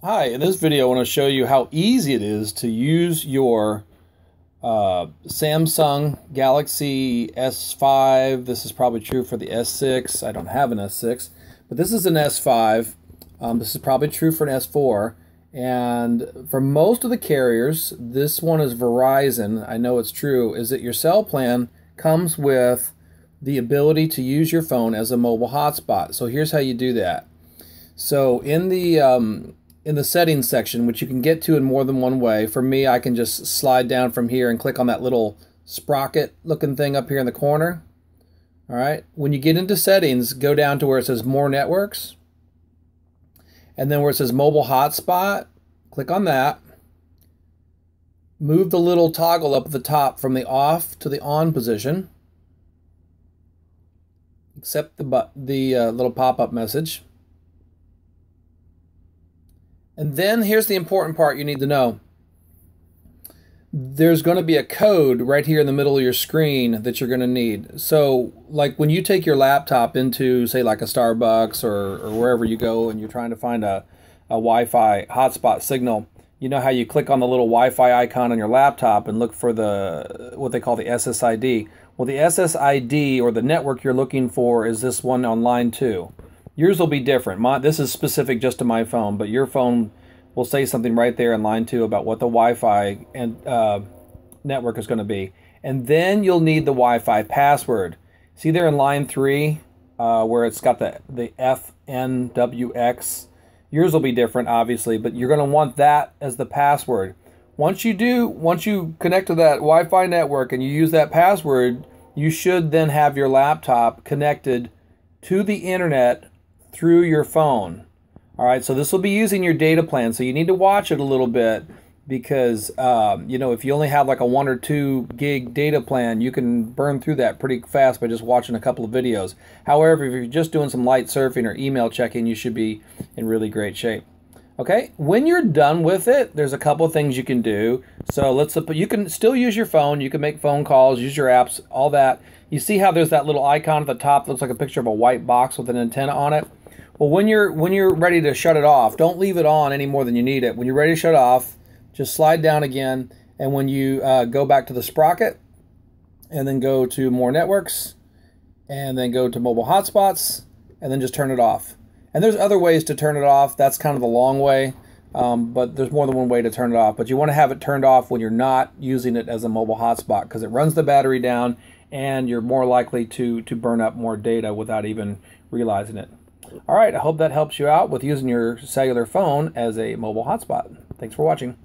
Hi, in this video I want to show you how easy it is to use your Samsung Galaxy S5. This is probably true for the S6. I don't have an S6, but this is an S5. This is probably true for an S4. And for most of the carriers, this one is Verizon. I know it's true, is that your cell plan comes with the ability to use your phone as a mobile hotspot. So here's how you do that. So in the settings section, which you can get to in more than one way. For me, I can just slide down from here and click on that little sprocket looking thing up here in the corner. All right, when you get into settings, go down to where it says more networks, and then where it says mobile hotspot, click on that. Move the little toggle up at the top from the off to the on position. Accept the little pop-up message. And then here's the important part you need to know. There's going to be a code right here in the middle of your screen that you're going to need. So like when you take your laptop into, say, like a Starbucks or wherever you go and you're trying to find a Wi-Fi hotspot signal, you know how you click on the little Wi-Fi icon on your laptop and look for the what they call the SSID. Well, the SSID or the network you're looking for is this one on line 2. Yours will be different. This is specific just to my phone, but your phone will say something right there in line 2 about what the Wi-Fi and network is going to be. And then you'll need the Wi-Fi password. See there in line 3 where it's got the FNWX. Yours will be different, obviously, but you're going to want that as the password. Once you connect to that Wi-Fi network and you use that password, you should then have your laptop connected to the internet through your phone. All right, so this will be using your data plan, so you need to watch it a little bit because you know, if you only have like a 1 or 2 gig data plan, you can burn through that pretty fast by just watching a couple of videos. However, if you're just doing some light surfing or email checking, you should be in really great shape. Okay, when you're done with it, there's a couple of things you can do. So you can still use your phone, you can make phone calls, use your apps, all that. You see how there's that little icon at the top that looks like a picture of a white box with an antenna on it? Well, when you're ready to shut it off, don't leave it on any more than you need it. When you're ready to shut off, just slide down again, and when you go back to the sprocket, and then go to more networks, and then go to mobile hotspots, and then just turn it off. And there's other ways to turn it off. That's kind of the long way, but there's more than one way to turn it off. But you want to have it turned off when you're not using it as a mobile hotspot, because it runs the battery down, and you're more likely to burn up more data without even realizing it. All right, I hope that helps you out with using your cellular phone as a mobile hotspot. Thanks for watching.